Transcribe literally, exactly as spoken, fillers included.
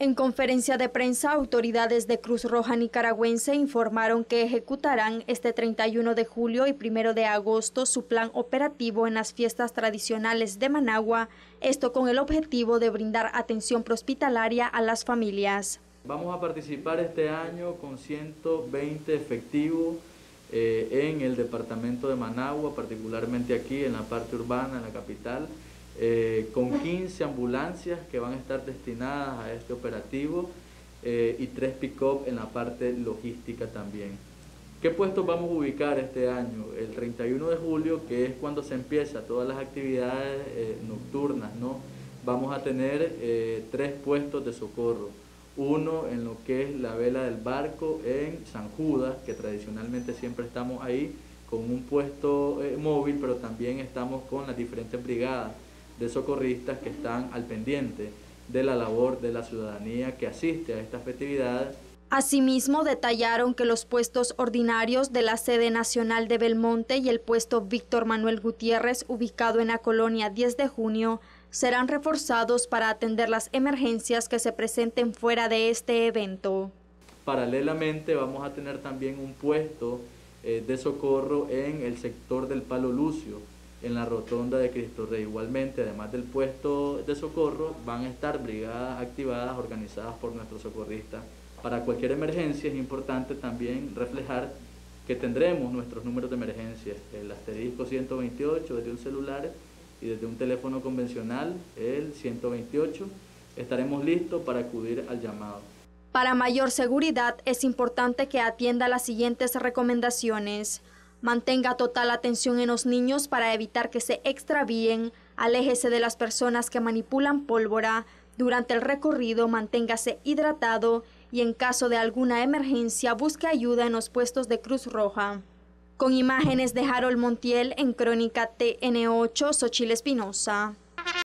En conferencia de prensa, autoridades de Cruz Roja Nicaragüense informaron que ejecutarán este treinta y uno de julio y primero de agosto su plan operativo en las fiestas tradicionales de Managua, esto con el objetivo de brindar atención prehospitalaria a las familias. Vamos a participar este año con ciento veinte efectivos eh, en el departamento de Managua, particularmente aquí en la parte urbana, en la capital, Eh, con quince ambulancias que van a estar destinadas a este operativo eh, y tres pick-up en la parte logística también. ¿Qué puestos vamos a ubicar este año? El treinta y uno de julio, que es cuando se empiezan todas las actividades eh, nocturnas, ¿no? Vamos a tener eh, tres puestos de socorro. Uno en lo que es la vela del barco en San Judas, que tradicionalmente siempre estamos ahí con un puesto eh, móvil, pero también estamos con las diferentes brigadas de socorristas que están al pendiente de la labor de la ciudadanía que asiste a estas festividades. Asimismo, detallaron que los puestos ordinarios de la sede nacional de Belmonte y el puesto Víctor Manuel Gutiérrez, ubicado en la colonia diez de junio, serán reforzados para atender las emergencias que se presenten fuera de este evento. Paralelamente, vamos a tener también un puesto eh, de socorro en el sector del Palo Lucio, en la rotonda de Cristo Rey. Igualmente, además del puesto de socorro, van a estar brigadas activadas organizadas por nuestros socorristas. Para cualquier emergencia es importante también reflejar que tendremos nuestros números de emergencia, el asterisco ciento veintiocho desde un celular y desde un teléfono convencional, el ciento veintiocho, estaremos listos para acudir al llamado. Para mayor seguridad es importante que atienda las siguientes recomendaciones. Mantenga total atención en los niños para evitar que se extravíen, aléjese de las personas que manipulan pólvora, durante el recorrido manténgase hidratado y en caso de alguna emergencia busque ayuda en los puestos de Cruz Roja. Con imágenes de Harold Montiel en Crónica T N ocho, Xochitl Espinosa.